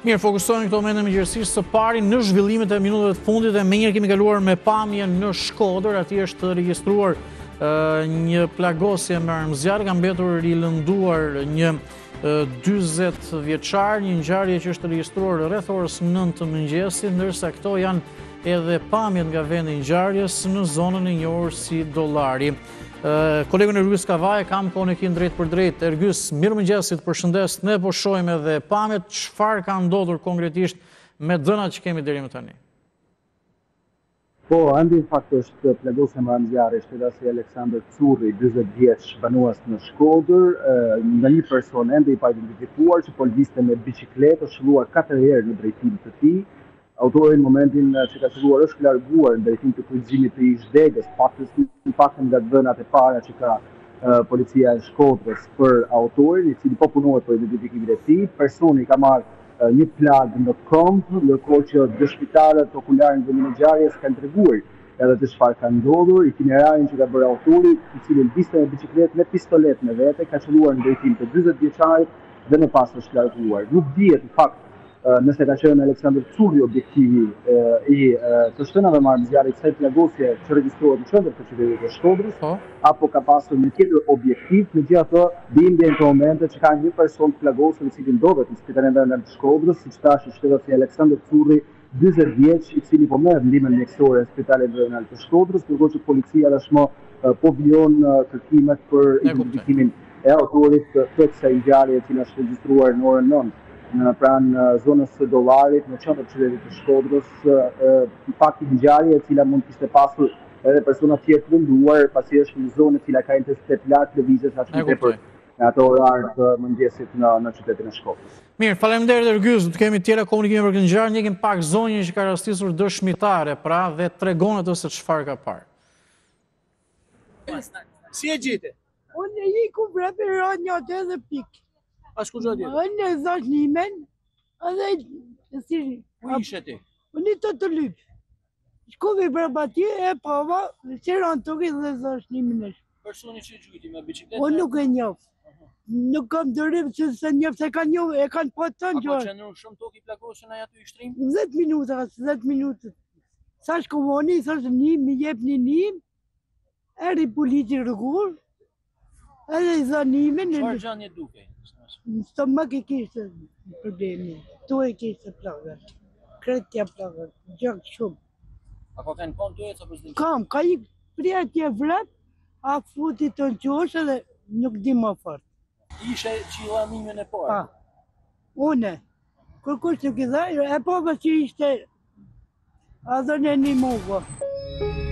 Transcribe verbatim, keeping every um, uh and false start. Mirë, fokusohemi këto momente me gjërësisht së pari në zhvillimet e minutave të fundit dhe menjëherë kemi kaluar me pamje në Shkodër, aty është regjistruar uh, një plagosje me armë zjarri, ka mbetur i lënduar një uh, dyzet vjeçar, një ngjarje që është regjistruar rreth orës nëntë të mëngjesit, ndërsa këto janë edhe pamjet nga vendi i ngjarjes në zonën e njohur si Dollari. Uh, kolegun Ergjus Kavaj, kam kohën e kin drejt për drejt. Ergjus, mirë mëngjesi, të përshëndes, ne po shohim edhe pamjet, çfarë ka ndodhur konkretisht me dënat që kemi deri më tani? Po, andi fakt është plagosja me armë zjarri, shtetasi Aleksandër Curri, dyzet vjeç, banues në Shkodër, uh, nga një person ende i pa identifikuar që po lviste me biçikletë, është shëlluar katër herë në drejtimin të tij. Autori në momentin që ka siguruar është larguar në drejtim të kryqëzimit të ish degës, paktën nga dhënat e para që ka uh, policia e Shkodrës për autorin, i cili po punohet për identifikimin e tij. Personi ka marrë uh, një plagë në këmbë, ndërkohë që dëshmitarët okular në vendin e ngjarjes kanë treguar edhe të çfarë ka ndodhur, itinerarin që ka bërë autori, i cili lviste me biçikletë me pistolet me vete, ka çeluar në drejtim të dyzet vjeçarit dhe më pas është larguar. Nuk dihet në fakt nëse ka qenë Aleksandër Curri objektivi i të shtënave me armë zjarri kësaj plagosje që regjistrohet në qendër të qytetit të Shkodrës, apo ka pasur një tjetër objektiv, megjithatë bindjen këto momente që ka një person të plagosur i cili ndodhet në Spitalin Vendor të Shkodrës, siç thashë shtetasi Aleksandër Curri, dyzet vjeç, i cili po merr ndihmën mjekësore në Spitalin Vendor të Shkodrës, ndërkohë që policia tashmë po vleron kërkimet për identifikimin e autorit të kësaj ngjarje e cila është regjistruar në orën nëntë. Në pranë zonës së Dollarit, në qendër të qytetit të Shkodrës, pak i ngjarje e cila mund të kishte pasur edhe persona të tjerë të lënduar, pasi është një zonë e cila ka intensitet lart lëvizjes ashtu tepër në ato orare të mëngjesit në në qytetin e Shkodrës. Mirë, faleminderit Ergjus, do të kemi tjera komunikime për këtë ngjarje, ne kemi pak zonjën që ka rastisur dëshmitare, pra dhe tregon atë se çfarë ka parë. Si e gjeti? Unë iku brapë rrot një atë dhe pik. Ashtu që atje. Unë zot nimen, edhe si ku ishe ti? Unë të të lyp. Shkove brapa ti e pava, çeron tokë dhe zot nimen. Personi që gjujti me biçikletë. Unë nuk e njoh. Nuk kam dërim se se njoh se kanë njoh, e kanë po thënë gjë. Apo çanon shumë tokë i plagosën ai aty i shtrim. dhjetë minuta, dhjetë minuta. Sa shkovoni, sa një më jepni nim. Eri polici rregull. Edhe zanimin. Çfarë gjanje duke? Stomak i kishte problemi, tu e kishte plagët, kretja plagët, gjak shumë. Apo kanë kon tu e sa përshdim? Kam, ka i pritje vrat, a futi të në qoshe dhe nuk di më fort. Ishe që i laminjën e parë? Pa, une, kërkush nuk i dhajrë, e po që ishte adhën e një mugë.